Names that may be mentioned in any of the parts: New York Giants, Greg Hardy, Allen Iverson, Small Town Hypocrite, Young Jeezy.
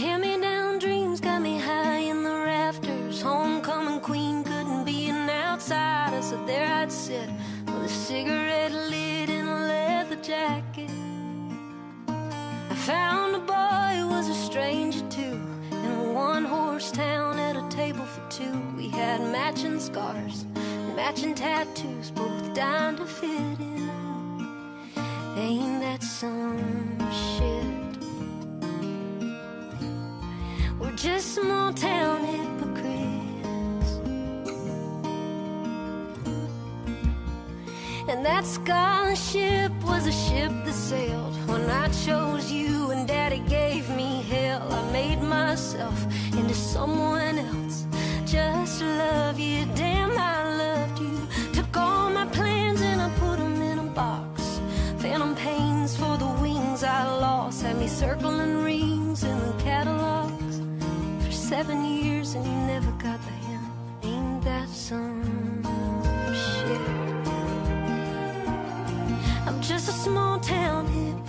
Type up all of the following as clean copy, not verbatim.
Hand-me-down dreams got me high in the rafters. Homecoming queen couldn't be an outsider, so there I'd sit with a cigarette lit in a leather jacket. I found a boy who was a stranger too, in a one-horse town at a table for two. We had matching scars, matching tattoos, both dying to fit in. Ain't that some shit? We're just small town hypocrites, and that scholarship was a ship that sailed. When I chose you and Daddy gave me hell, I made myself into someone else just to love you. Damn, I loved you. Took all my plans and I put them in a box. Phantom pains for the wings I lost. Had me circling rings in the catalogs for 7 years, and you never got the hint. Ain't that some shit? I'm just a small town hypocrite.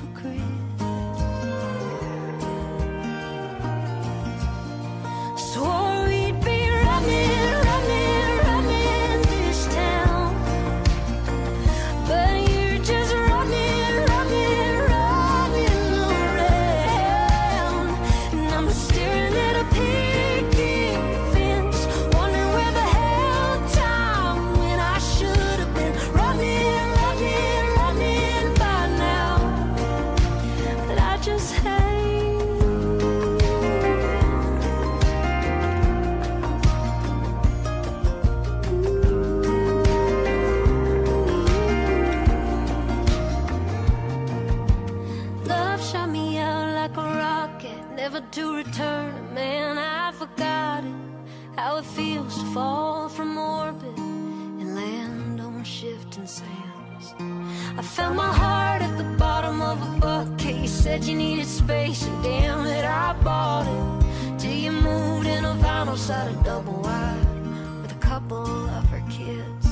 Never to return, man, I forgot it. How it feels to fall from orbit and land on shifting sands. I found my heart at the bottom of a bucket. You said you needed space, and damn it, I bought it. Till you moved in a vinyl side of double wide with a couple of her kids.